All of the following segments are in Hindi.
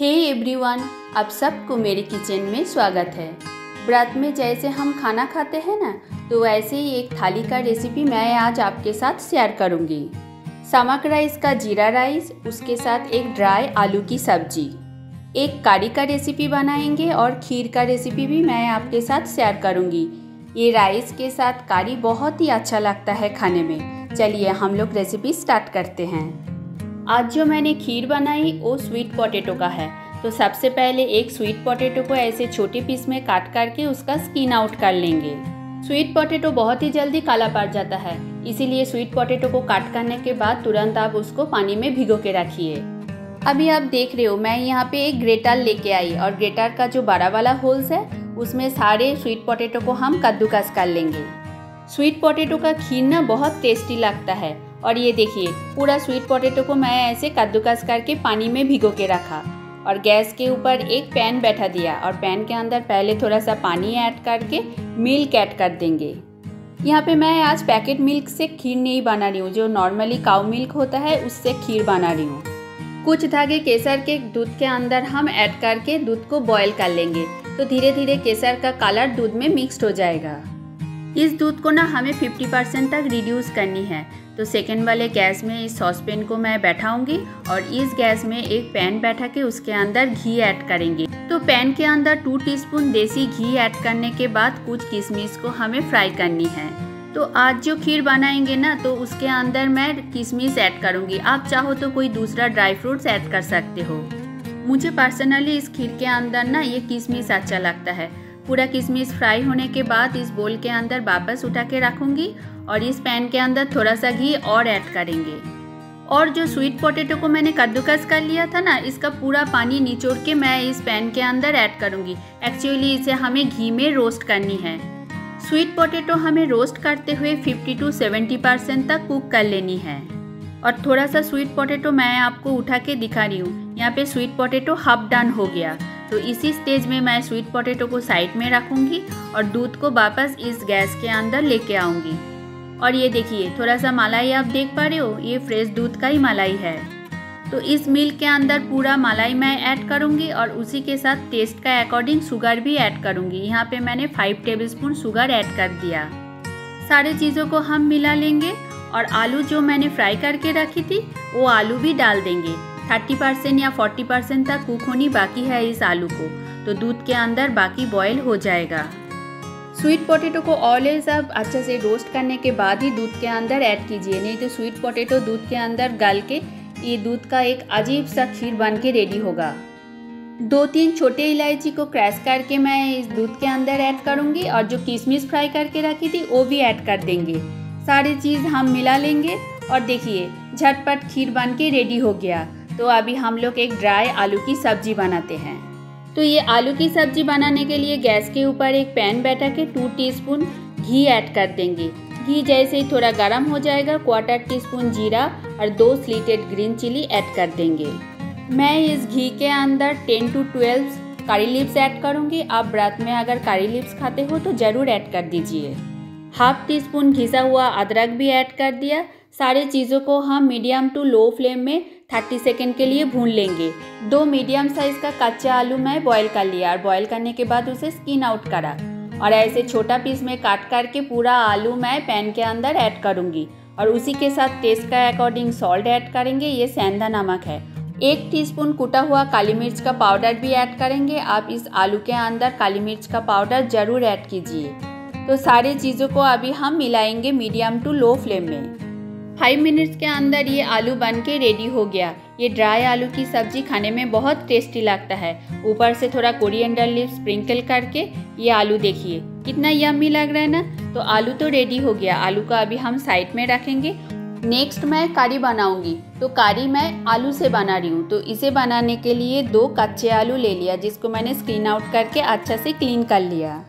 हे एवरीवन, आप सबको मेरे किचन में स्वागत है। व्रत में जैसे हम खाना खाते हैं ना, तो वैसे ही एक थाली का रेसिपी मैं आज आपके साथ शेयर करूंगी। समक राइस का जीरा राइस, उसके साथ एक ड्राई आलू की सब्जी, एक कारी का रेसिपी बनाएंगे और खीर का रेसिपी भी मैं आपके साथ शेयर करूंगी। ये राइस के साथ कारी बहुत ही अच्छा लगता है खाने में। चलिए हम लोग रेसिपी स्टार्ट करते हैं। आज जो मैंने खीर बनाई वो स्वीट पोटैटो का है। तो सबसे पहले एक स्वीट पोटैटो को ऐसे छोटे पीस में काट करके उसका स्किन आउट कर लेंगे। स्वीट पोटैटो बहुत ही जल्दी काला पड़ जाता है, इसीलिए स्वीट पोटैटो को काट करने के बाद तुरंत आप उसको पानी में भिगो के रखिए। अभी आप देख रहे हो, मैं यहाँ पे एक ग्रेटर लेके आई और ग्रेटर का जो बड़ा वाला होल्स है उसमें सारे स्वीट पोटैटो को हम कद्दूकस कर लेंगे। स्वीट पोटैटो का खीर ना बहुत टेस्टी लगता है। और ये देखिए, पूरा स्वीट पोटैटो को मैं ऐसे कद्दूकस करके पानी में भिगो के रखा और गैस के ऊपर एक पैन बैठा दिया और पैन के अंदर पहले थोड़ा सा पानी ऐड करके मिल्क ऐड कर देंगे। यहाँ पे मैं आज पैकेट मिल्क से खीर नहीं बना रही हूँ, जो नॉर्मली काऊ मिल्क होता है उससे खीर बना रही हूँ। कुछ धागे केसर के दूध के अंदर हम ऐड करके दूध को बॉयल कर लेंगे, तो धीरे धीरे केसर का कलर दूध में मिक्सड हो जाएगा। इस दूध को ना हमें 50% तक रिड्यूस करनी है। तो सेकेंड वाले गैस में इस सॉसपेन को मैं बैठाऊंगी और इस गैस में एक पैन बैठा के उसके अंदर घी ऐड करेंगे। तो पैन के अंदर 2 टीस्पून देसी घी ऐड करने के बाद कुछ किशमिश को हमें फ्राई करनी है। तो आज जो खीर बनाएंगे ना, तो उसके अंदर मैं किशमिश ऐड करूँगी। आप चाहो तो कोई दूसरा ड्राई फ्रूट्स ऐड कर सकते हो। मुझे पर्सनली इस खीर के अंदर ना ये किशमिश अच्छा लगता है। पूरा किशमिश फ्राई होने के बाद इस बोल के अंदर वापस उठा के रखूँगी और इस पैन के अंदर थोड़ा सा घी और ऐड करेंगे। और जो स्वीट पोटैटो को मैंने कद्दूकस कर लिया था ना, इसका पूरा पानी निचोड़ के मैं इस पैन के अंदर ऐड करूँगी। एक्चुअली इसे हमें घी में रोस्ट करनी है। स्वीट पोटैटो हमें रोस्ट करते हुए 50 to 70% तक कुक कर लेनी है। और थोड़ा सा स्वीट पोटैटो मैं आपको उठा के दिखा रही हूँ। यहाँ पे स्वीट पोटैटो हाफ डन हो गया, तो इसी स्टेज में मैं स्वीट पोटैटो को साइड में रखूँगी और दूध को वापस इस गैस के अंदर लेके आऊँगी। और ये देखिए, थोड़ा सा मलाई आप देख पा रहे हो, ये फ्रेश दूध का ही मलाई है। तो इस मिल्क के अंदर पूरा मलाई मैं ऐड करूँगी और उसी के साथ टेस्ट का अकॉर्डिंग शुगर भी ऐड करूँगी। यहाँ पे मैंने 5 टेबलस्पून शुगर ऐड कर दिया। सारे चीज़ों को हम मिला लेंगे और आलू जो मैंने फ्राई करके रखी थी वो आलू भी डाल देंगे। 30% या 40% तक कुक होनी बाकी है इस आलू को, तो दूध के अंदर बाकी बॉयल हो जाएगा। स्वीट पोटैटो को ऑलवेज आप अच्छे से रोस्ट करने के बाद ही दूध के अंदर ऐड कीजिए, नहीं तो स्वीट पोटैटो दूध के अंदर गल के ये दूध का एक अजीब सा खीर बन के रेडी होगा। 2-3 छोटे इलायची को क्रैश करके मैं इस दूध के अंदर ऐड करूँगी और जो किशमिश फ्राई करके रखी थी वो भी ऐड कर देंगे। सारी चीज़ हम मिला लेंगे और देखिए, झटपट खीर बन के रेडी हो गया। तो अभी हम लोग एक ड्राई आलू की सब्जी बनाते हैं। तो ये आलू की सब्जी बनाने के लिए गैस के ऊपर एक पैन बैठा के 2 टीस्पून घी ऐड कर देंगे। घी जैसे ही थोड़ा गर्म हो जाएगा, 1/4 टीस्पून जीरा और 2 स्लिटेड ग्रीन चिली ऐड कर देंगे। मैं इस घी के अंदर 10 to 12 कारी लीव्स ऐड करूँगी। आप व्रत में अगर कारी लीव्स खाते हो तो ज़रूर ऐड कर दीजिए। 1/2 टीस्पून घिसा हुआ अदरक भी ऐड कर दिया। सारे चीज़ों को हम मीडियम टू लो फ्लेम में 30 सेकेंड के लिए भून लेंगे। 2 मीडियम साइज़ का कच्चा आलू मैं बॉईल कर लिया और बॉईल करने के बाद उसे स्किन आउट करा और ऐसे छोटा पीस में काट करके पूरा आलू मैं पैन के अंदर ऐड करूँगी और उसी के साथ टेस्ट का अकॉर्डिंग सॉल्ट ऐड करेंगे। ये सेंधा नमक है। 1 टीस्पून कुटा हुआ काली मिर्च का पाउडर भी ऐड करेंगे। आप इस आलू के अंदर काली मिर्च का पाउडर ज़रूर ऐड कीजिए। तो सारे चीज़ों को अभी हम मिलाएंगे मीडियम टू लो फ्लेम में। 5 मिनट्स के अंदर ये आलू बन के रेडी हो गया। ये ड्राई आलू की सब्जी खाने में बहुत टेस्टी लगता है। ऊपर से थोड़ा कोरिएंडर लीफ स्प्रिंकल करके ये आलू देखिए कितना यम्मी लग रहा है ना। तो आलू तो रेडी हो गया। आलू का अभी हम साइड में रखेंगे। नेक्स्ट मैं कारी बनाऊंगी। तो कारी मैं आलू से बना रही हूँ। तो इसे बनाने के लिए 2 कच्चे आलू ले लिया, जिसको मैंने स्किन आउट करके अच्छा से क्लीन कर लिया।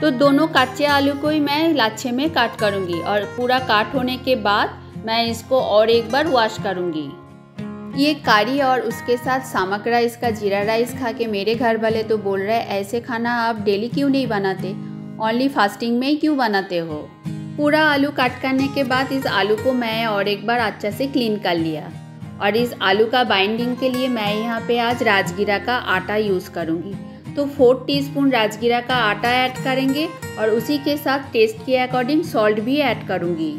तो दोनों कच्चे आलू को ही मैं लाच्छे में काट करूँगी और पूरा काट होने के बाद मैं इसको और एक बार वॉश करूँगी। ये कारी और उसके साथ सामक राइस का जीरा राइस खा के मेरे घर वाले तो बोल रहे हैं, ऐसे खाना आप डेली क्यों नहीं बनाते, ओनली फास्टिंग में ही क्यों बनाते हो। पूरा आलू काट करने के बाद इस आलू को मैं और एक बार अच्छे से क्लीन कर लिया और इस आलू का बाइंडिंग के लिए मैं यहाँ पे आज राजगीरा का आटा यूज़ करूँगी। तो 4 टीस्पून राजगीरा का आटा ऐड करेंगे और उसी के साथ टेस्ट के अकॉर्डिंग सॉल्ट भी ऐड करूँगी।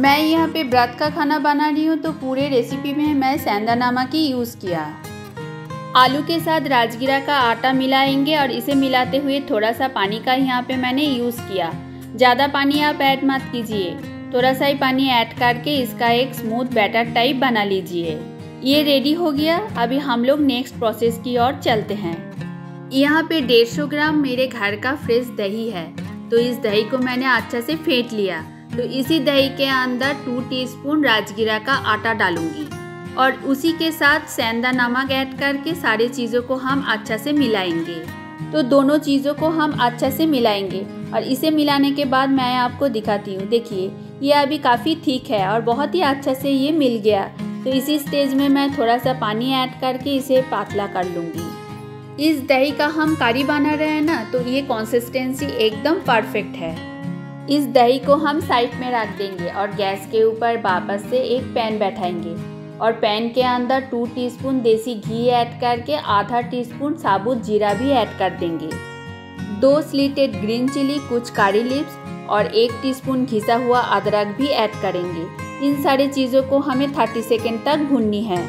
मैं यहाँ पे व्रत का खाना बना रही हूँ तो पूरे रेसिपी में मैं सेंधा नमक ही यूज़ किया। आलू के साथ राजगीरा का आटा मिलाएंगे और इसे मिलाते हुए थोड़ा सा पानी का यहाँ पे मैंने यूज़ किया। ज़्यादा पानी आप ऐड मत कीजिए, थोड़ा सा ही पानी ऐड करके इसका एक स्मूथ बैटर टाइप बना लीजिए। ये रेडी हो गया। अभी हम लोग नेक्स्ट प्रोसेस की ओर चलते हैं। यहाँ पे 150 ग्राम मेरे घर का फ्रेश दही है, तो इस दही को मैंने अच्छा से फेंट लिया। तो इसी दही के अंदर 2 टीस्पून राजगीरा का आटा डालूंगी और उसी के साथ सेंधा नमक ऐड करके सारी चीज़ों को हम अच्छा से मिलाएंगे। तो दोनों चीज़ों को हम अच्छा से मिलाएंगे और इसे मिलाने के बाद मैं आपको दिखाती हूँ। देखिए ये अभी काफ़ी ठीक है और बहुत ही अच्छा से ये मिल गया। तो इसी स्टेज में मैं थोड़ा सा पानी ऐड करके इसे पतला कर लूँगी। इस दही का हम करी बना रहे हैं ना, तो ये कंसिस्टेंसी एकदम परफेक्ट है। इस दही को हम साइड में रख देंगे और गैस के ऊपर वापस से एक पैन बैठाएंगे और पैन के अंदर 2 टीस्पून देसी घी ऐड करके आधा टीस्पून साबुत जीरा भी ऐड कर देंगे, 2 स्लिटेड ग्रीन चिली, कुछ कारी लिप्स और 1 टीस्पून घिसा हुआ अदरक भी ऐड करेंगे। इन सारी चीज़ों को हमें 30 सेकेंड तक भूननी है।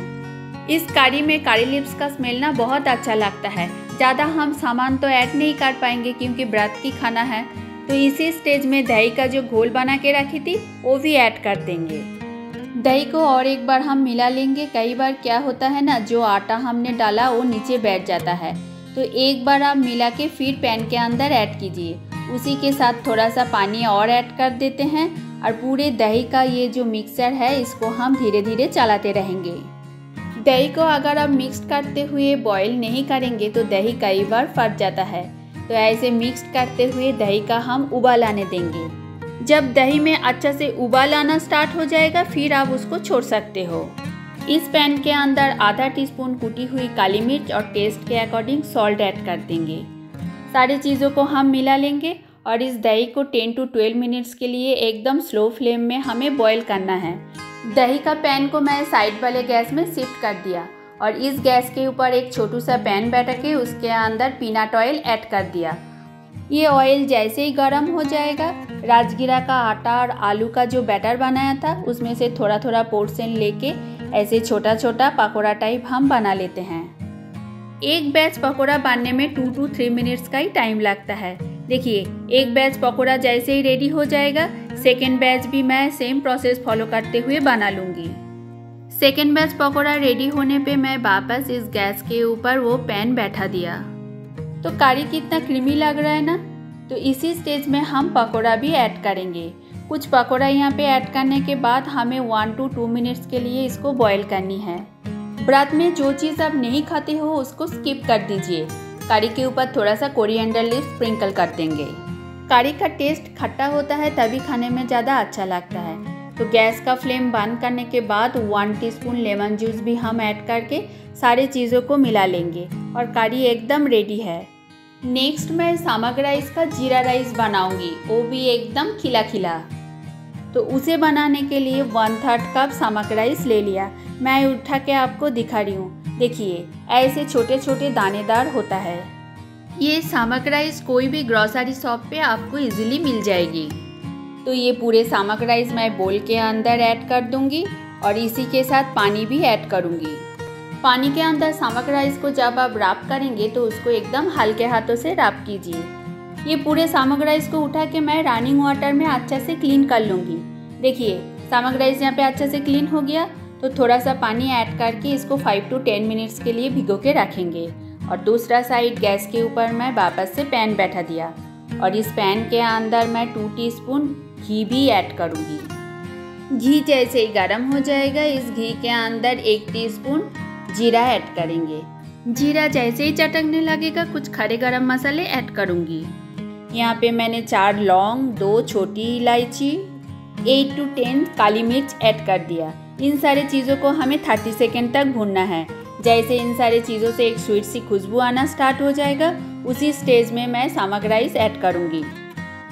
इस कारी में कारी लिप्स का स्मेल ना बहुत अच्छा लगता है। ज़्यादा हम सामान तो ऐड नहीं कर पाएंगे क्योंकि व्रत की खाना है। तो इसी स्टेज में दही का जो घोल बना के रखी थी वो भी ऐड कर देंगे। दही को और एक बार हम मिला लेंगे। कई बार क्या होता है ना, जो आटा हमने डाला वो नीचे बैठ जाता है, तो एक बार आप मिला के फिर पैन के अंदर ऐड कीजिए। उसी के साथ थोड़ा सा पानी और ऐड कर देते हैं और पूरे दही का ये जो मिक्सर है इसको हम धीरे धीरे चलाते रहेंगे। दही को अगर आप मिक्स करते हुए बॉयल नहीं करेंगे तो दही कई बार फट जाता है। तो ऐसे मिक्स करते हुए दही का हम उबाल आने देंगे। जब दही में अच्छा से उबाल आना स्टार्ट हो जाएगा फिर आप उसको छोड़ सकते हो। इस पैन के अंदर आधा टीस्पून कुटी हुई काली मिर्च और टेस्ट के अकॉर्डिंग सॉल्ट ऐड कर देंगे। सारी चीज़ों को हम मिला लेंगे और इस दही को 10 से 12 मिनट्स के लिए एकदम स्लो फ्लेम में हमें बॉयल करना है। दही का पैन को मैं साइड वाले गैस में शिफ्ट कर दिया और इस गैस के ऊपर एक छोटू सा पैन बैठा के उसके अंदर पीनट ऑयल ऐड कर दिया। ये ऑयल जैसे ही गर्म हो जाएगा राजगीरा का आटा और आलू का जो बैटर बनाया था उसमें से थोड़ा थोड़ा पोर्शन लेके ऐसे छोटा छोटा पकोड़ा टाइप हम बना लेते हैं। एक बैच पकोड़ा बनने में 2 से 3 मिनट्स का ही टाइम लगता है। देखिए एक बैच पकोड़ा जैसे ही रेडी हो जाएगा सेकेंड बैच भी मैं सेम प्रोसेस फॉलो करते हुए बना लूँगी। सेकेंड बैच पकोड़ा रेडी होने पे मैं वापस इस गैस के ऊपर वो पैन बैठा दिया। तो करी कितना क्रीमी लग रहा है ना, तो इसी स्टेज में हम पकोड़ा भी ऐड करेंगे। कुछ पकोड़ा यहाँ पे ऐड करने के बाद हमें 1 से 2 मिनट्स के लिए इसको बॉईल करनी है। व्रत में जो चीज़ आप नहीं खाते हो उसको स्किप कर दीजिए। करी के ऊपर थोड़ा सा कोरिएंडर लीफ स्प्रिंकल कर देंगे। करी का टेस्ट खट्टा होता है तभी खाने में ज़्यादा अच्छा लगता है। तो गैस का फ्लेम बंद करने के बाद 1 टीस्पून लेमन जूस भी हम ऐड करके सारे चीज़ों को मिला लेंगे और करी एकदम रेडी है। नेक्स्ट मैं सामक राइस का जीरा राइस बनाऊंगी, वो भी एकदम खिला खिला। तो उसे बनाने के लिए 1/3 कप सामक राइस ले लिया। मैं उठा के आपको दिखा रही हूँ। देखिए ऐसे छोटे छोटे दानेदार होता है। ये सामक राइस कोई भी ग्रॉसरी शॉप पर आपको ईजिली मिल जाएगी। तो ये पूरे सामक राइस मैं बोल के अंदर ऐड कर दूंगी और इसी के साथ पानी भी ऐड करूंगी। पानी के अंदर सामक राइस को जब आप रैप करेंगे तो उसको एकदम हल्के हाथों से रैप कीजिए। ये पूरे सामक राइस को उठा के मैं रनिंग वाटर में अच्छा से क्लीन कर लूँगी। देखिए सामक राइस यहाँ पे अच्छा से क्लीन हो गया। तो थोड़ा सा पानी ऐड करके इसको 5 से 10 मिनट्स के लिए भिगो के रखेंगे। और दूसरा साइड गैस के ऊपर मैं वापस से पैन बैठा दिया और इस पैन के अंदर मैं 2 टीस्पून घी भी ऐड करूँगी। घी जैसे ही गर्म हो जाएगा इस घी के अंदर 1 टीस्पून जीरा ऐड करेंगे। जीरा जैसे ही चटकने लगेगा कुछ खड़े गरम मसाले ऐड करूँगी। यहाँ पे मैंने 4 लौंग, 2 छोटी इलायची, 8 से 10 काली मिर्च ऐड कर दिया। इन सारी चीज़ों को हमें 30 सेकेंड तक भूनना है। जैसे इन सारी चीज़ों से एक स्वीट सी खुशबू आना स्टार्ट हो जाएगा उसी स्टेज में मैं सामक राइस ऐड करूँगी।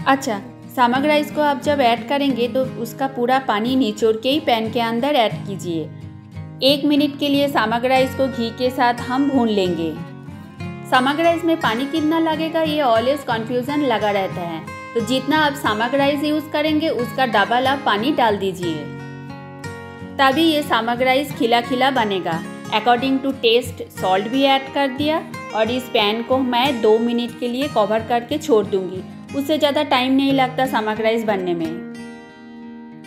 अच्छा सामक राइस को आप जब ऐड करेंगे तो उसका पूरा पानी निचोड़ के ही पैन के अंदर ऐड कीजिए। एक मिनट के लिए सामग्री राइस को घी के साथ हम भून लेंगे। सामग्री राइस में पानी कितना लगेगा ये ऑलवेज कन्फ्यूज़न लगा रहता है, तो जितना आप सामग्री राइस यूज़ करेंगे उसका डबल आप पानी डाल दीजिए, तभी ये सामग्री राइस खिला खिला बनेगा। अकॉर्डिंग टू टेस्ट सॉल्ट भी ऐड कर दिया और इस पैन को मैं 2 मिनट के लिए कवर करके छोड़ दूंगी। उससे ज़्यादा टाइम नहीं लगता सामग्री राइस बनने में।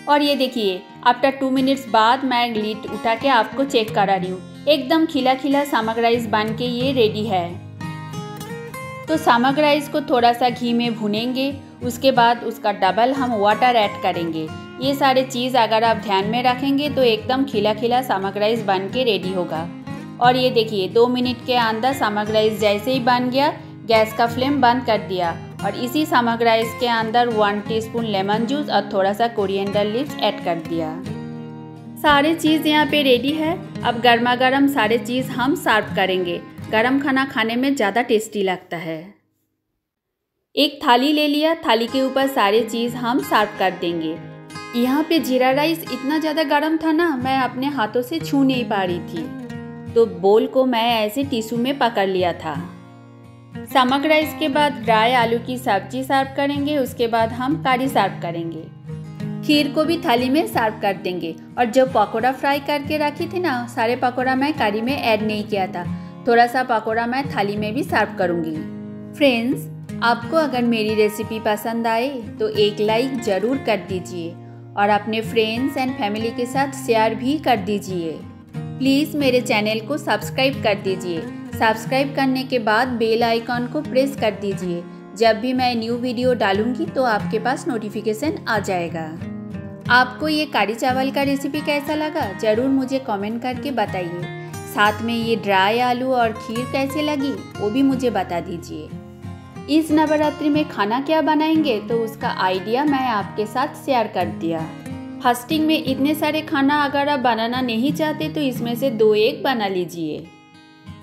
और ये देखिए आफ्टर 2 मिनट्स बाद मैं लीड उठा के आपको चेक करा रही हूँ, एकदम खिला खिला सामग्री राइस बन के ये रेडी है। तो सामग्री राइस को थोड़ा सा घी में भुनेंगे, उसके बाद उसका डबल हम वाटर ऐड करेंगे। ये सारे चीज़ अगर आप ध्यान में रखेंगे तो एकदम खिला खिला सामग्री राइस बन के रेडी होगा। और ये देखिए 2 मिनट के अंदर सामग्री राइस जैसे ही बन गया, गैस का फ्लेम बंद कर दिया। और इसी सामग्री राइस के अंदर 1 टीस्पून लेमन जूस और थोड़ा सा कोरिएंडर लीव्स ऐड कर दिया। सारे चीज़ यहाँ पे रेडी है। अब गर्मा गर्म सारे चीज़ हम सर्व करेंगे। गर्म खाना खाने में ज़्यादा टेस्टी लगता है। एक थाली ले लिया, थाली के ऊपर सारे चीज़ हम सर्व कर देंगे। यहाँ पे जीरा राइस इतना ज़्यादा गर्म था ना, मैं अपने हाथों से छू नहीं पा रही थी, तो बोल को मैं ऐसे टिश्यू में पकड़ लिया था। सामग्री राइस के बाद ड्राई आलू की सब्जी सर्व करेंगे, उसके बाद हम करी सर्व करेंगे। खीर को भी थाली में सर्व कर देंगे। और जो पकौड़ा फ्राई करके रखी थी ना, सारे पकौड़ा मैं करी में ऐड नहीं किया था, थोड़ा सा पकौड़ा मैं थाली में भी सर्व करूँगी। फ्रेंड्स, आपको अगर मेरी रेसिपी पसंद आए तो एक लाइक ज़रूर कर दीजिए और अपने फ्रेंड्स एंड फैमिली के साथ शेयर भी कर दीजिए। प्लीज़ मेरे चैनल को सब्सक्राइब कर दीजिए। सब्सक्राइब करने के बाद बेल आइकॉन को प्रेस कर दीजिए, जब भी मैं न्यू वीडियो डालूंगी तो आपके पास नोटिफिकेशन आ जाएगा। आपको ये करी चावल का रेसिपी कैसा लगा ज़रूर मुझे कमेंट करके बताइए। साथ में ये ड्राई आलू और खीर कैसे लगी वो भी मुझे बता दीजिए। इस नवरात्रि में खाना क्या बनाएंगे तो उसका आइडिया मैं आपके साथ शेयर कर दिया। फास्टिंग में इतने सारे खाना अगर आप बनाना नहीं चाहते तो इसमें से 2-1 बना लीजिए।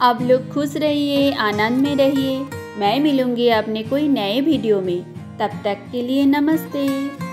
आप लोग खुश रहिए, आनंद में रहिए। मैं मिलूँगी अपने कोई नए वीडियो में, तब तक के लिए नमस्ते।